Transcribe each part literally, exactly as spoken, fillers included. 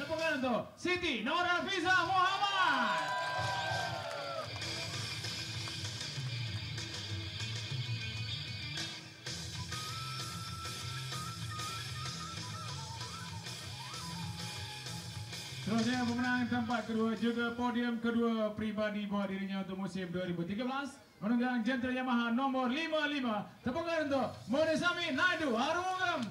Tepukan untuk Siti Noravisa Muhammad. Terusnya pemenang tempat kedua juga podium kedua pribadi buat dirinya untuk musim dua ribu tiga belas menunggang jentera Yamaha nomor lima puluh lima. Tepukan untuk Modesami Naidu Harungam.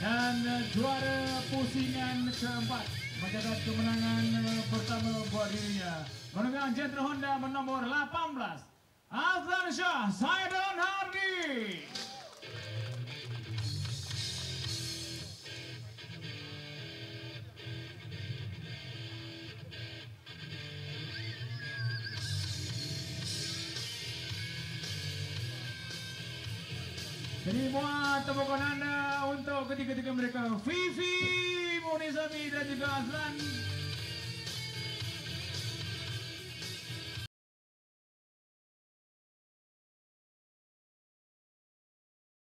Dan juara pusingan keempat mencatat kemenangan pertama buat dirinya menunggang jentera Honda bernomor lapan belas Azlan Shah Saidon Hardy. Jadi buat tepukan anda untuk ketiga-tiga mereka, Fifi, Modesami dan juga Azlan.